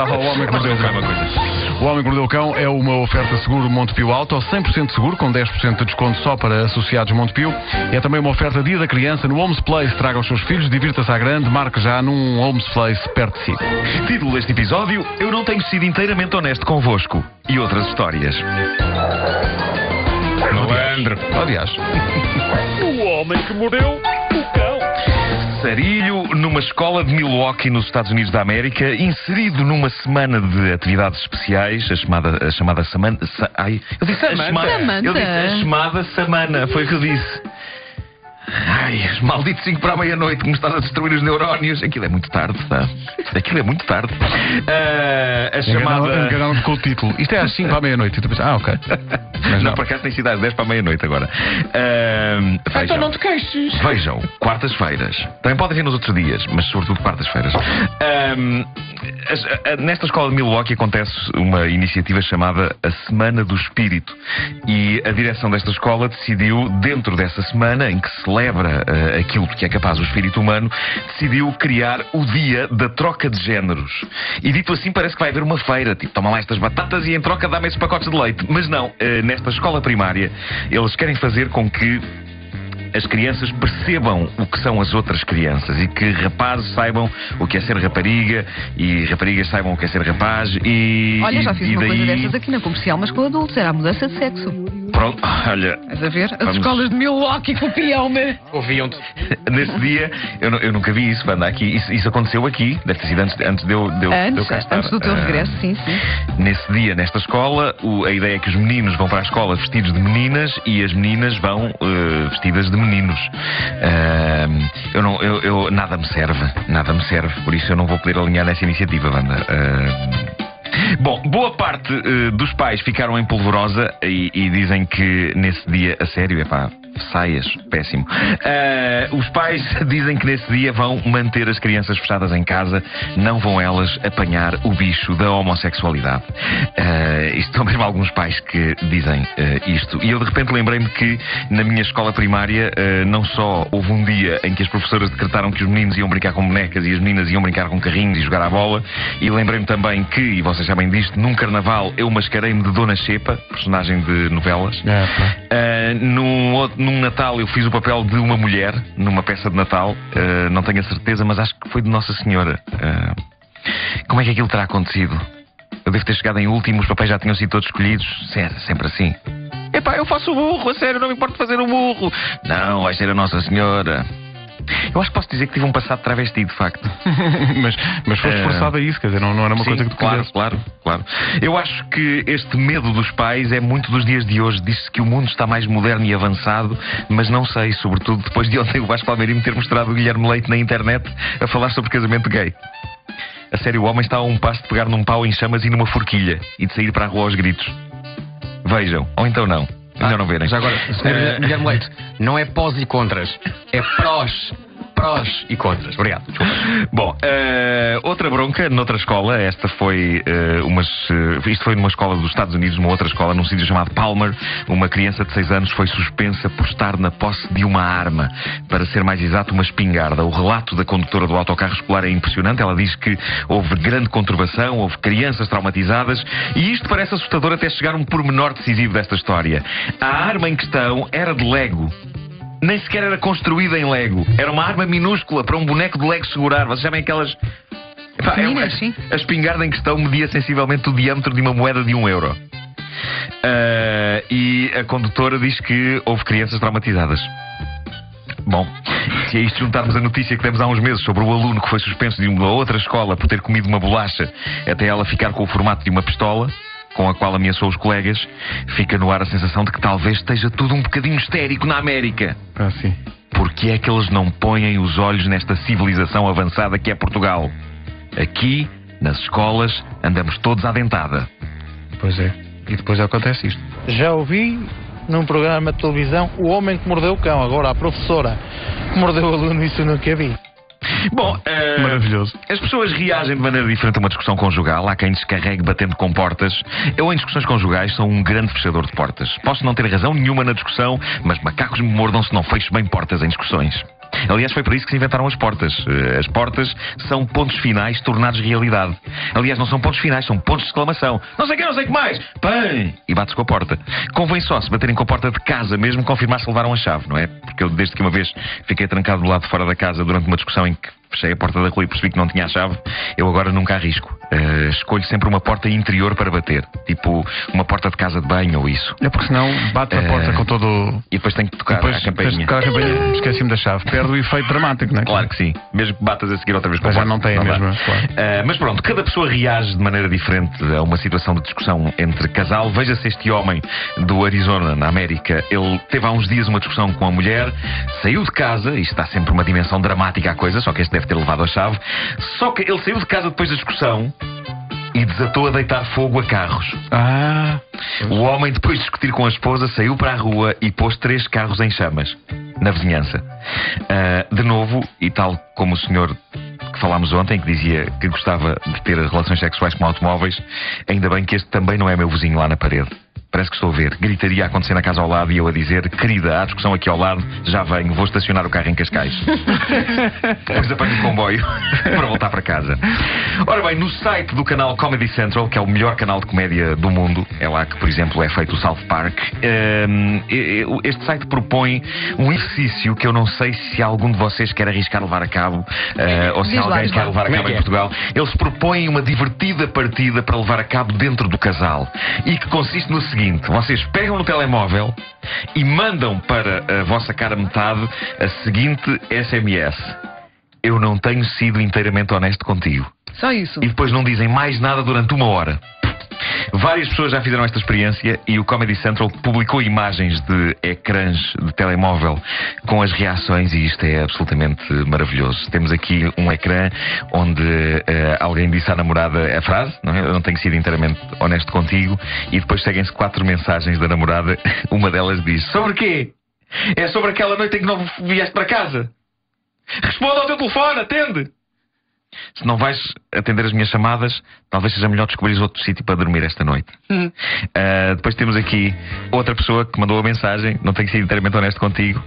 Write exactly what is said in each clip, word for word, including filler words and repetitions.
dava ao Homem que Mordeu o Cão. O Homem que Mordeu o Cão é uma oferta seguro Montepio Auto, cem por cento seguro, com dez por cento de desconto só para associados Montepio. É também uma oferta Dia da Criança no Home's Place. Traga os seus filhos, divirta-se à grande, marque já num Home's Place perto de si. Título deste episódio: Eu não tenho sido inteiramente honesto convosco. E outras histórias. Malandro. Aliás. O Homem que Mordeu o Cão. Sarilho, numa escola de Milwaukee, nos Estados Unidos da América, inserido numa semana de atividades especiais, a chamada, a chamada semana... Sa, ai, eu disse a semana. Eu disse a chamada semana, foi o que eu disse. Ai, os malditos cinco para a meia-noite que me estás a destruir os neurónios. Aquilo é muito tarde, tá? Aquilo é muito tarde. Uh, a chamada... Enganaram-me com o título. Isto é às cinco para a meia-noite. Ah, ok. Mas não, não, por acaso tem sido às dez para a meia-noite agora. Uh, vejam, então não te queixes. Vejam, quartas-feiras. Também podem vir nos outros dias, mas sobretudo quartas-feiras. Uh, nesta escola de Milwaukee acontece uma iniciativa chamada a Semana do Espírito. E a direção desta escola decidiu, dentro dessa semana, em que se celebra uh, aquilo que é capaz o espírito humano, decidiu criar o dia da troca de géneros. E dito assim parece que vai haver uma feira, tipo, toma lá estas batatas e em troca dá-me esses pacotes de leite. Mas não, uh, nesta escola primária eles querem fazer com que as crianças percebam o que são as outras crianças e que rapazes saibam o que é ser rapariga e raparigas saibam o que é ser rapaz e... Olha, já fiz uma daí... coisa dessas aqui na Comercial, mas com adultos, era a mudança de sexo. Pronto, olha... Estás a ver? As vamos... escolas de Milwaukee copiam-me. Ouviam-te. Nesse dia, eu, eu nunca vi isso, banda, aqui. Isso, isso aconteceu aqui, deve ter sido antes, antes de eu, de eu, antes, de eu estar. Antes do teu regresso, uh, sim, sim. Nesse dia, nesta escola, o, a ideia é que os meninos vão para a escola vestidos de meninas e as meninas vão uh, vestidas de meninos. Uh, eu não... Eu, eu, nada me serve, nada me serve. Por isso eu não vou poder alinhar nessa iniciativa, banda. Uh, Bom, boa parte uh, dos pais ficaram em polvorosa e, e dizem que nesse dia, a sério, é pá, saias, péssimo. Uh, os pais dizem que nesse dia vão manter as crianças fechadas em casa, não vão elas apanhar o bicho da homossexualidade. Uh, isto são mesmo alguns pais que dizem uh, isto. E eu de repente lembrei-me que na minha escola primária uh, não só houve um dia em que as professoras decretaram que os meninos iam brincar com bonecas e as meninas iam brincar com carrinhos e jogar à bola, e lembrei-me também que, e vocês sabem disto, num carnaval eu mascarei-me de Dona Xepa, personagem de novelas. É, uh, num outro Num Natal eu fiz o papel de uma mulher numa peça de Natal, uh, não tenho a certeza, mas acho que foi de Nossa Senhora. Uh, como é que aquilo terá acontecido? Eu devo ter chegado em último, os papéis já tinham sido todos escolhidos, sempre assim. Epá, eu faço o burro, a sério, não me importa fazer o burro. Não, vai ser a Nossa Senhora. Eu acho que posso dizer que tive um passado travesti, de facto. mas, mas foste forçado a isso, quer dizer, não, não era uma sim, coisa que tu claro, quisesse. Claro, claro. Eu acho que este medo dos pais é muito dos dias de hoje. Diz-se que o mundo está mais moderno e avançado, mas não sei, sobretudo depois de ontem o Vasco Palmeiro me ter mostrado o Guilherme Leite na internet a falar sobre casamento gay. A sério, o homem está a um passo de pegar num pau em chamas e numa forquilha e de sair para a rua aos gritos. Vejam, ou então não. Ainda ah, não verem. Já agora, senhor uh... Guilherme Leite, não é pós e contras, é prós. Prós e contras. Obrigado. Desculpa. Bom, uh, outra bronca noutra escola. Esta foi uh, umas, uh, isto foi numa escola dos Estados Unidos, uma outra escola num sítio chamado Palmer. Uma criança de seis anos foi suspensa por estar na posse de uma arma. Para ser mais exato, uma espingarda. O relato da condutora do autocarro escolar é impressionante. Ela diz que houve grande conturbação, houve crianças traumatizadas. E isto parece assustador até chegar um pormenor decisivo desta história. A arma em questão era de Lego. Nem sequer era construída em Lego. Era uma arma minúscula para um boneco de Lego segurar. Vocês sabem aquelas... Epá, é uma... A espingarda em questão media sensivelmente o diâmetro de uma moeda de um euro. Uh, e a condutora diz que houve crianças traumatizadas. Bom, se a isto juntarmos a notícia que demos há uns meses sobre o aluno que foi suspenso de uma outra escola por ter comido uma bolacha até ela ficar com o formato de uma pistola... com a qual ameaçou os colegas, fica no ar a sensação de que talvez esteja tudo um bocadinho histérico na América. Ah, sim. Porque é que eles não põem os olhos nesta civilização avançada que é Portugal? Aqui, nas escolas, andamos todos à dentada. Pois é, e depois acontece isto. Já ouvi num programa de televisão O Homem que Mordeu o Cão, agora a professora que mordeu o aluno, isso eu nunca vi. Bom, uh, maravilhoso. As pessoas reagem de maneira diferente a uma discussão conjugal. Há quem descarregue batendo com portas. Eu, em discussões conjugais, sou um grande fechador de portas. Posso não ter razão nenhuma na discussão, mas macacos me mordam se não fecho bem portas em discussões. Aliás, foi para isso que se inventaram as portas. As portas são pontos finais tornados realidade. Aliás, não são pontos finais, são pontos de exclamação. Não sei o que, não sei o que mais. Pam! E bate-se com a porta. Convém só se baterem com a porta de casa mesmo, confirmar se levaram a chave, não é? Porque eu, desde que uma vez fiquei trancado do lado de fora da casa durante uma discussão em que fechei a porta da rua e percebi que não tinha a chave, eu agora nunca arrisco. Uh, escolho sempre uma porta interior para bater. Tipo, uma porta de casa de banho ou isso. É porque senão bate a porta uh, com todo... E depois tenho que tocar depois, a campainha. campainha. Esqueci-me da chave. Perde o efeito dramático, não é? Claro que sim. Mesmo que batas a seguir outra vez com a porta. Já não tem a mesma. Claro. Uh, mas pronto, cada pessoa reage de maneira diferente a uma situação de discussão entre casal. Veja-se este homem do Arizona, na América. Ele teve há uns dias uma discussão com a mulher, saiu de casa, isto dá sempre uma dimensão dramática à coisa, só que este deve ter levado a chave. Só que ele saiu de casa depois da discussão e desatou a deitar fogo a carros. Ah. O homem, depois de discutir com a esposa, saiu para a rua e pôs três carros em chamas na vizinhança. Uh, de novo, e tal como o senhor que falámos ontem, que dizia que gostava de ter relações sexuais com automóveis, ainda bem que este também não é meu vizinho lá na parede. Parece que estou a ver. Gritaria a acontecer na casa ao lado e eu a dizer: querida, há discussão aqui ao lado, já venho, vou estacionar o carro em Cascais. Depois apanho o comboio para voltar para casa. Ora bem, no site do canal Comedy Central, que é o melhor canal de comédia do mundo, é lá que, por exemplo, é feito o South Park, este site propõe um exercício que eu não sei se algum de vocês quer arriscar levar a cabo, ou se alguém quer levar a cabo em Portugal. Eles propõem uma divertida partida para levar a cabo dentro do casal, e que consiste no seguinte. Vocês pegam no telemóvel e mandam para a vossa cara metade a seguinte S M S: eu não tenho sido inteiramente honesto contigo. Só isso. E depois não dizem mais nada durante uma hora. Várias pessoas já fizeram esta experiência e o Comedy Central publicou imagens de ecrãs de telemóvel com as reações, e isto é absolutamente maravilhoso. Temos aqui um ecrã onde uh, alguém disse à namorada a frase, não é? Eu não tenho sido inteiramente honesto contigo, e depois seguem-se quatro mensagens da namorada. Uma delas diz: sobre quê? É sobre aquela noite em que não vieste para casa? Responda ao teu telefone, atende! Se não vais atender as minhas chamadas, talvez seja melhor descobrires outro sítio para dormir esta noite. Uhum. Uh, depois temos aqui outra pessoa que mandou a mensagem: não tenho que ser inteiramente honesto contigo.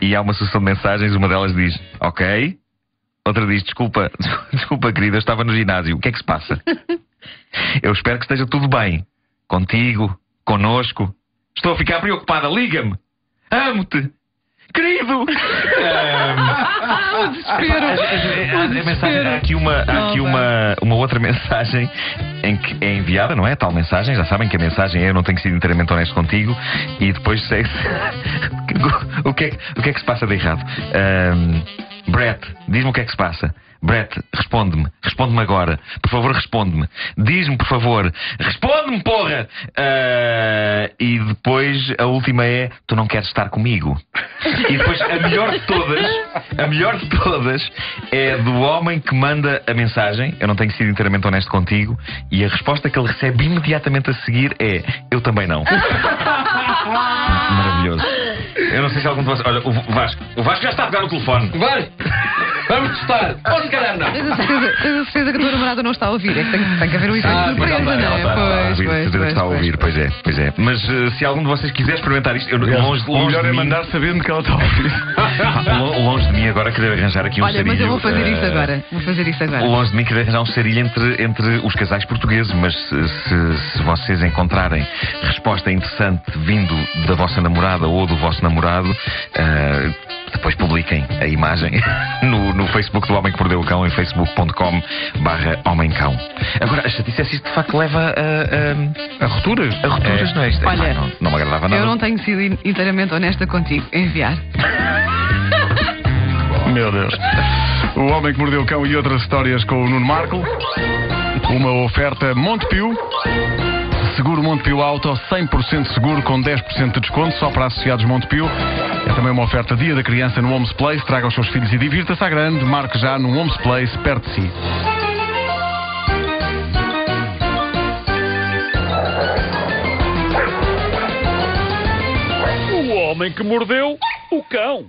E há uma sucessão de mensagens, uma delas diz: ok. Outra diz: desculpa, desculpa querida, eu estava no ginásio. O que é que se passa? Eu espero que esteja tudo bem. Contigo, connosco. Estou a ficar preocupada, liga-me. Amo-te. Querido! um... desespero. Há, desespero. Há aqui, uma, há aqui uma, uma outra mensagem em que é enviada, não é? Tal mensagem, já sabem que a mensagem é: eu não tenho sido inteiramente honesto contigo. E depois sei-se o, que é, o que é que se passa de errado. Um... Brett, diz-me o que é que se passa. Brett, responde-me. Responde-me agora. Por favor, responde-me. Diz-me, por favor. Responde-me, porra! Uh, e depois, a última é: tu não queres estar comigo. E depois, a melhor de todas, a melhor de todas, é do homem que manda a mensagem: eu não tenho sido inteiramente honesto contigo. E a resposta que ele recebe imediatamente a seguir é: eu também não. Maravilhoso. Eu não sei se algum de vocês... Olha, o Vasco. O Vasco já está a pegar no telefone. Vai! Vamos testar! Ou se calhar não! Tenho certeza, certeza que a tua namorada não está a ouvir. É que tem, tem que haver um efeito ah, de surpresa, não, não, não, não, não, não, não, não, não, não, não é? Certeza que está a ouvir, pois é, pois é. Mas uh, se algum de vocês quiser experimentar isto, eu, longe, longe o melhor de mim, é mandar sabendo que ela está a ouvir. Longe de mim agora querer arranjar aqui um Olha, sarilho. Olha, mas eu vou fazer isto uh, agora. Vou fazer isto agora. Longe de mim querer arranjar um sarilho entre, entre os casais portugueses, mas se, se, se vocês encontrarem resposta interessante vindo da vossa namorada ou do vosso namorado, uh, depois publiquem a imagem no, no Facebook do Homem que Mordeu o Cão, em facebook ponto com barra homem cão. Agora, a chatice é se isto de facto leva a, a, a rupturas. A rupturas, é, não é isto? Olha, não, não me agradava nada. Eu não tenho sido inteiramente honesta contigo. Enviar. Meu Deus. O Homem que Mordeu o Cão e outras histórias com o Nuno Markl. Uma oferta Montepio. Seguro Montepio Auto, cem por cento seguro com dez por cento de desconto, só para associados Montepio. É também uma oferta Dia da Criança no Home's Place. Traga os seus filhos e divirta-se à grande. Marque já no Home's Place, perto de si. O Homem que Mordeu o Cão.